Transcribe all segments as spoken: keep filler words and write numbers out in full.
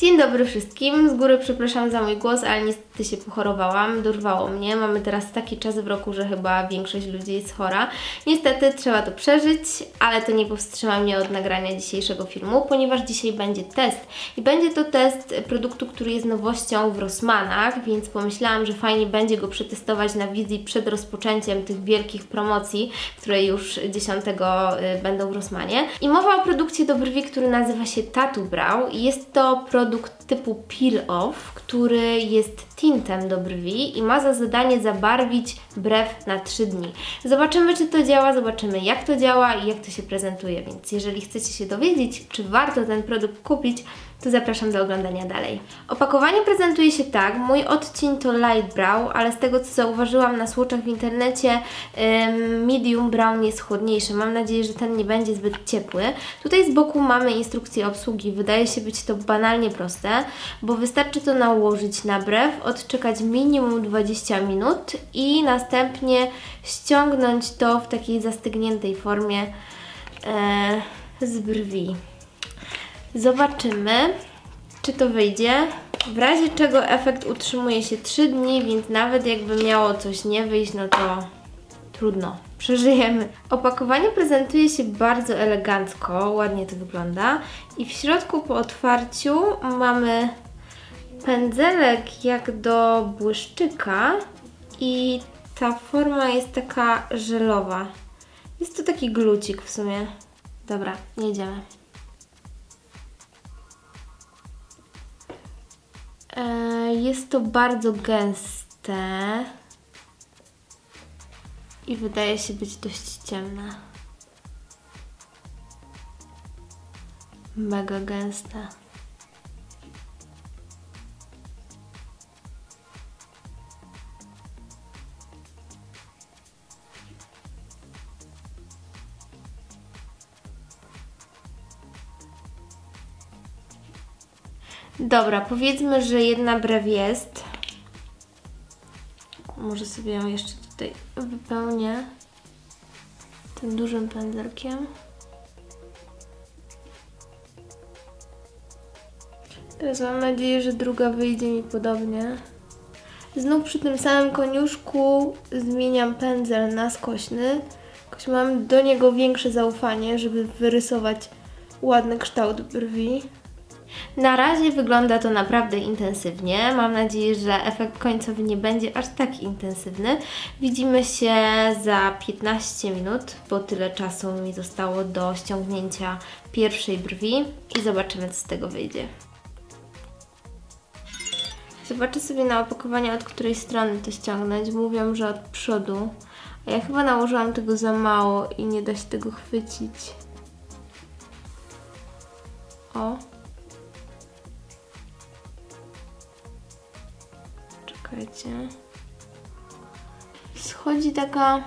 Dzień dobry wszystkim, z góry przepraszam za mój głos, ale niestety się pochorowałam, dorwało mnie. Mamy teraz taki czas w roku, że chyba większość ludzi jest chora. Niestety trzeba to przeżyć, ale to nie powstrzyma mnie od nagrania dzisiejszego filmu, ponieważ dzisiaj będzie test. I będzie to test produktu, który jest nowością w Rossmannach, więc pomyślałam, że fajnie będzie go przetestować na wizji przed rozpoczęciem tych wielkich promocji, które już dziesiątego będą w Rossmanie. I mowa o produkcie do brwi, który nazywa się Tattoo Brow. Jest to produkt produkt typu peel-off, który jest tintem do brwi i ma za zadanie zabarwić brew na trzy dni. Zobaczymy, czy to działa, zobaczymy, jak to działa i jak to się prezentuje, więc jeżeli chcecie się dowiedzieć, czy warto ten produkt kupić, to zapraszam do oglądania dalej. Opakowanie prezentuje się tak, mój odcień to light brown, ale z tego co zauważyłam na słuchaczach w internecie, medium brown jest chłodniejszy. Mam nadzieję, że ten nie będzie zbyt ciepły. Tutaj z boku mamy instrukcję obsługi, wydaje się być to banalnie proste, bo wystarczy to nałożyć na brew, odczekać minimum dwadzieścia minut i następnie ściągnąć to w takiej zastygniętej formie e, z brwi. Zobaczymy, czy to wyjdzie. W razie czego efekt utrzymuje się trzy dni, więc nawet jakby miało coś nie wyjść, no to trudno, przeżyjemy. Opakowanie prezentuje się bardzo elegancko, ładnie to wygląda. I w środku po otwarciu mamy pędzelek jak do błyszczyka i ta forma jest taka żelowa. Jest to taki glucik w sumie. Dobra, jedziemy. Jest to bardzo gęste i wydaje się być dość ciemne. Mega gęste. Dobra, powiedzmy, że jedna brew jest. Może sobie ją jeszcze tutaj wypełnię tym dużym pędzelkiem. Teraz mam nadzieję, że druga wyjdzie mi podobnie. Znów przy tym samym koniuszku zmieniam pędzel na skośny. Jakoś mam do niego większe zaufanie, żeby wyrysować ładny kształt brwi. Na razie wygląda to naprawdę intensywnie. Mam nadzieję, że efekt końcowy nie będzie aż tak intensywny. Widzimy się za piętnaście minut, bo tyle czasu mi zostało do ściągnięcia pierwszej brwi i zobaczymy, co z tego wyjdzie. Zobaczę sobie na opakowaniu, od której strony to ściągnąć. Mówią, że od przodu. A ja chyba nałożyłam tego za mało i nie da się tego chwycić. O! Schodzi taka...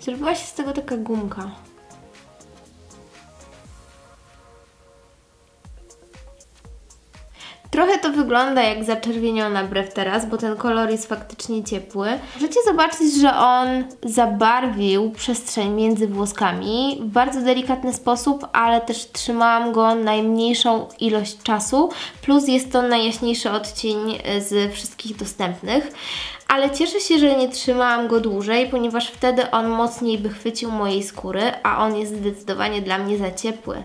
Zrobiła się z tego taka gumka. Trochę to wygląda jak zaczerwieniona brew teraz, bo ten kolor jest faktycznie ciepły. Możecie zobaczyć, że on zabarwił przestrzeń między włoskami w bardzo delikatny sposób, ale też trzymałam go najmniejszą ilość czasu, plus jest to najjaśniejszy odcień z wszystkich dostępnych. Ale cieszę się, że nie trzymałam go dłużej, ponieważ wtedy on mocniej by chwycił mojej skóry, a on jest zdecydowanie dla mnie za ciepły.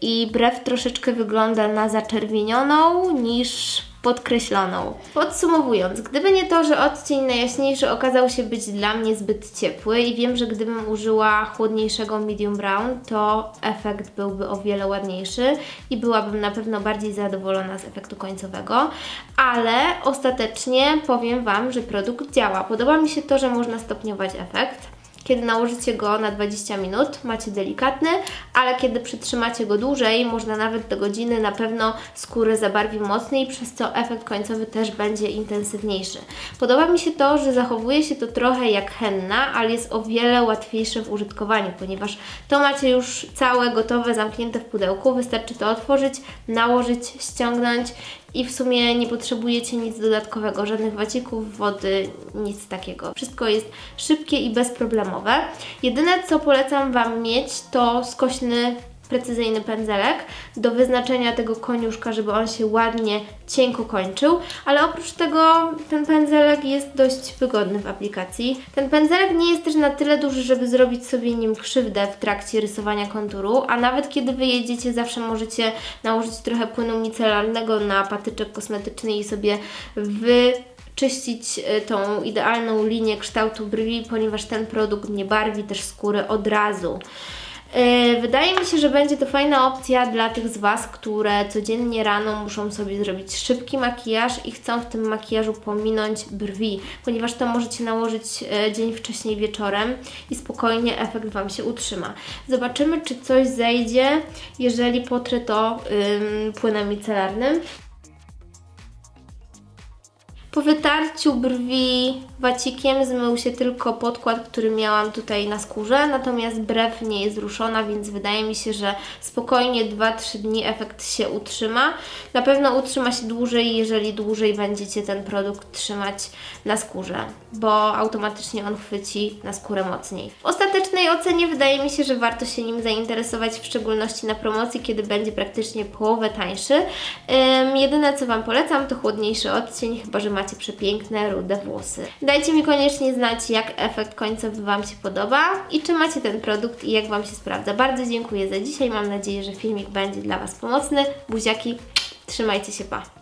I brew troszeczkę wygląda na zaczerwienioną niż podkreśloną. Podsumowując, gdyby nie to, że odcień najjaśniejszy okazał się być dla mnie zbyt ciepły i wiem, że gdybym użyła chłodniejszego medium brown, to efekt byłby o wiele ładniejszy i byłabym na pewno bardziej zadowolona z efektu końcowego, ale ostatecznie powiem Wam, że produkt działa. Podoba mi się to, że można stopniować efekt. Kiedy nałożycie go na dwadzieścia minut, macie delikatny, ale kiedy przytrzymacie go dłużej, można nawet do godziny, na pewno skórę zabarwi mocniej, przez co efekt końcowy też będzie intensywniejszy. Podoba mi się to, że zachowuje się to trochę jak henna, ale jest o wiele łatwiejsze w użytkowaniu, ponieważ to macie już całe, gotowe, zamknięte w pudełku, wystarczy to otworzyć, nałożyć, ściągnąć i w sumie nie potrzebujecie nic dodatkowego, żadnych wacików, wody, nic takiego. Wszystko jest szybkie i bezproblemowe. Jedyne, co polecam Wam mieć, to skośny precyzyjny pędzelek do wyznaczenia tego koniuszka, żeby on się ładnie, cienko kończył, ale oprócz tego ten pędzelek jest dość wygodny w aplikacji. Ten pędzelek nie jest też na tyle duży, żeby zrobić sobie nim krzywdę w trakcie rysowania konturu, a nawet kiedy wyjedziecie, zawsze możecie nałożyć trochę płynu micelarnego na patyczek kosmetyczny i sobie wy... czyścić tą idealną linię kształtu brwi, ponieważ ten produkt nie barwi też skóry od razu. Yy, wydaje mi się, że będzie to fajna opcja dla tych z Was, które codziennie rano muszą sobie zrobić szybki makijaż i chcą w tym makijażu pominąć brwi, ponieważ to możecie nałożyć yy, dzień wcześniej wieczorem i spokojnie efekt Wam się utrzyma. Zobaczymy, czy coś zejdzie, jeżeli potrę to yy, płynem micelarnym. Po wytarciu brwi wacikiem zmył się tylko podkład, który miałam tutaj na skórze, natomiast brew nie jest ruszona, więc wydaje mi się, że spokojnie dwa trzy dni efekt się utrzyma. Na pewno utrzyma się dłużej, jeżeli dłużej będziecie ten produkt trzymać na skórze, bo automatycznie on chwyci na skórę mocniej. W ostatecznej ocenie wydaje mi się, że warto się nim zainteresować, w szczególności na promocji, kiedy będzie praktycznie połowę tańszy. Ym, jedyne co Wam polecam, to chłodniejszy odcień, chyba że macie Macie przepiękne, rude włosy. Dajcie mi koniecznie znać, jak efekt końcowy Wam się podoba i czy macie ten produkt i jak Wam się sprawdza. Bardzo dziękuję za dzisiaj. Mam nadzieję, że filmik będzie dla Was pomocny. Buziaki, trzymajcie się, pa!